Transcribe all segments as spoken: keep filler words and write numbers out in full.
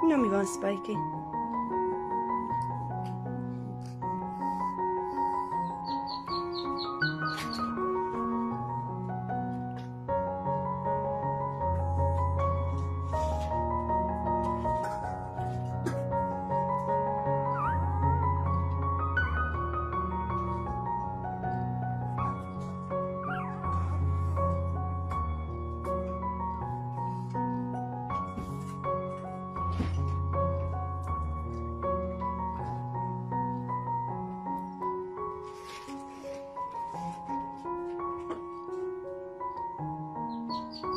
You know me going spiky.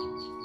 Thank you.